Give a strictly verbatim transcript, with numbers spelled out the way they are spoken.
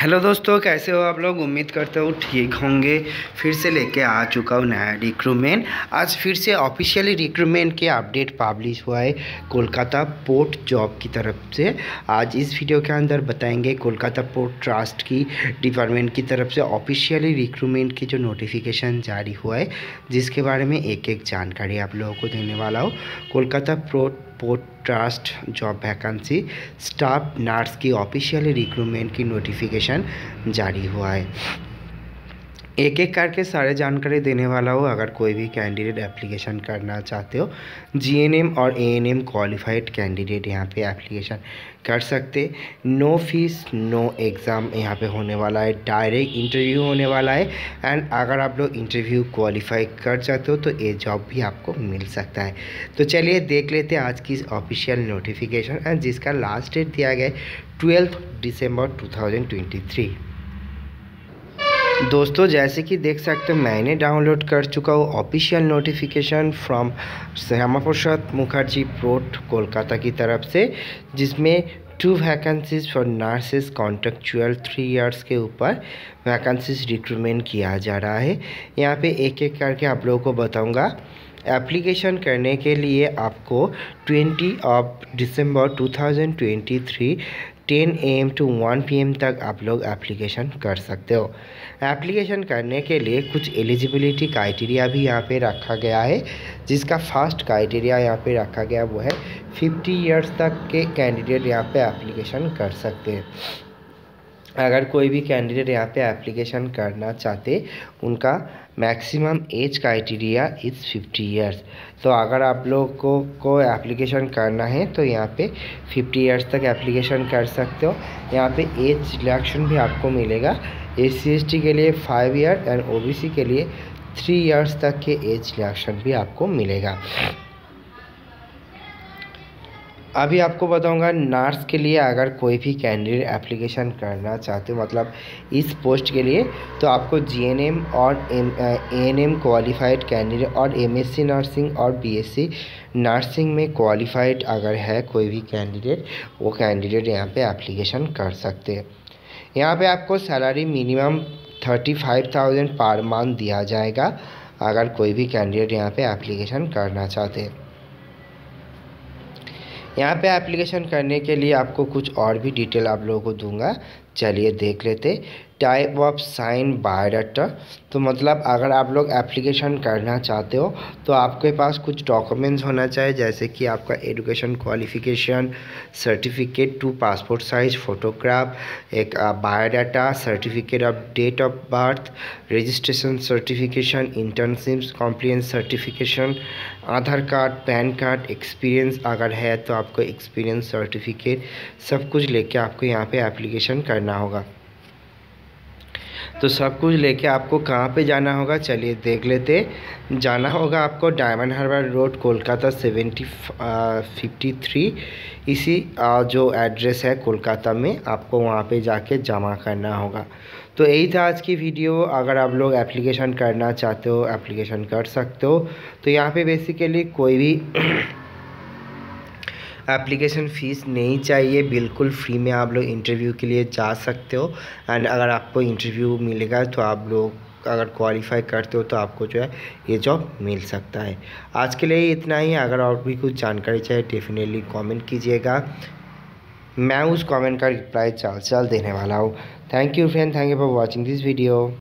Hello दोस्तों, कैसे हो आप लोग। उम्मीद करता हूँ ठीक होंगे। फिर से लेके आ चुका हूँ नया रिक्रूटमेंट। आज फिर से ऑफिशियली रिक्रूटमेंट के अपडेट पब्लिश हुआ है कोलकाता पोर्ट जॉब की तरफ से। आज इस वीडियो के अंदर बताएंगे कोलकाता पोर्ट ट्रस्ट की डिपार्टमेंट की तरफ से ऑफिशियली रिक्रूटमेंट की जो नोटिफिकेशन जारी हुआ है, जिसके बारे में एक एक जानकारी आप लोगों को देने वाला हो। Kolkata port port trust job vacancy staff nurse की ऑफिशियल रिक्रूटमेंट की नोटिफिकेशन जारी हुआ है। एक एक करके सारे जानकारी देने वाला हो। अगर कोई भी कैंडिडेट एप्लीकेशन करना चाहते हो, जीएनएम और एएनएम क्वालिफाइड कैंडिडेट यहाँ पे एप्लीकेशन कर सकते। नो फीस नो एग्ज़ाम यहाँ पे होने वाला है। डायरेक्ट इंटरव्यू होने वाला है एंड अगर आप लोग इंटरव्यू क्वालिफाई कर जाते हो तो ये जॉब भी आपको मिल सकता है। तो चलिए देख लेते हैं आज की इस ऑफिशियल नोटिफिकेशन एंड जिसका लास्ट डेट दिया गया है twelfth December two thousand twenty three. दोस्तों जैसे कि देख सकते हो, मैंने डाउनलोड कर चुका हूँ official notification from Shyama Prasad Mukherjee port Kolkata की तरफ से, जिसमें two vacancies for nurses contractual three years के ऊपर वैकेंसीज रिक्रूटमेंट किया जा रहा है। यहाँ पे एक एक करके आप लोगों को बताऊँगा। एप्लीकेशन करने के लिए आपको twenty of December two thousand twenty three ten A M to one P M तक आप लोग एप्लीकेशन कर सकते हो। एप्लीकेशन करने के लिए कुछ एलिजिबिलिटी क्राइटेरिया भी यहाँ पे रखा गया है, जिसका फर्स्ट क्राइटेरिया यहाँ पे रखा गया वो है फिफ्टी इयर्स तक के कैंडिडेट यहाँ पे एप्लीकेशन कर सकते हैं। अगर कोई भी कैंडिडेट यहाँ पे एप्लीकेशन करना चाहते, उनका maximum age criteria is fifty years. तो अगर आप लोग को को एप्लीकेशन करना है तो यहाँ पे फिफ्टी इयर्स तक एप्लीकेशन कर सकते हो। यहाँ पे एज सिलेक्शन भी आपको मिलेगा। एस सी एस टी के लिए five year and O B C के लिए थ्री इयर्स तक के एज सिलेक्शन भी आपको मिलेगा। अभी आपको बताऊंगा नर्स के लिए अगर कोई भी कैंडिडेट एप्लीकेशन करना चाहते हो, मतलब इस पोस्ट के लिए, तो आपको जीएनएम और एएनएम क्वालिफाइड कैंडिडेट और एमएससी नर्सिंग और बीएससी नर्सिंग में क्वालिफाइड अगर है कोई भी कैंडिडेट, वो कैंडिडेट यहाँ पे एप्लीकेशन कर सकते हैं। यहाँ पे आपको salary minimum thirty five thousand per month दिया जाएगा अगर कोई भी कैंडिडेट यहाँ पर एप्लीकेशन करना चाहते हैं। यहाँ पे एप्लीकेशन करने के लिए आपको कुछ और भी डिटेल आप लोगों को दूंगा। चलिए देख लेते। टाइप ऑफ साइन बायोडाटा, तो मतलब अगर आप लोग एप्लीकेशन करना चाहते हो तो आपके पास कुछ डॉक्यूमेंट्स होना चाहिए, जैसे कि आपका education qualification certificate, two passport size photograph, एक biodata, certificate of date of birth, registration certification, internship compliance certification, Aadhaar card, PAN card, experience अगर है तो आपको एक्सपीरियंस सर्टिफिकेट, सब कुछ लेके आपको यहाँ पे एप्लीकेशन करना होगा। तो सब कुछ लेके आपको कहाँ पे जाना होगा, चलिए देख लेते। जाना होगा आपको diamond harbour road Kolkata seventy fifty three, इसी जो एड्रेस है कोलकाता में, आपको वहाँ पे जाके जमा करना होगा। तो यही था आज की वीडियो। अगर आप लोग एप्लीकेशन करना चाहते हो, एप्लीकेशन कर सकते हो। तो यहाँ पे बेसिकली कोई भी एप्लीकेशन फ़ीस नहीं चाहिए, बिल्कुल फ्री में आप लोग इंटरव्यू के लिए जा सकते हो एंड अगर आपको इंटरव्यू मिलेगा तो आप लोग अगर क्वालिफाई करते हो तो आपको जो है ये जॉब मिल सकता है। आज के लिए इतना ही। अगर और भी कुछ जानकारी चाहिए डेफिनेटली कमेंट कीजिएगा, मैं उस कमेंट का रिप्लाई चाल चाल देने वाला Hello, thank you friend, thank you for watching this video.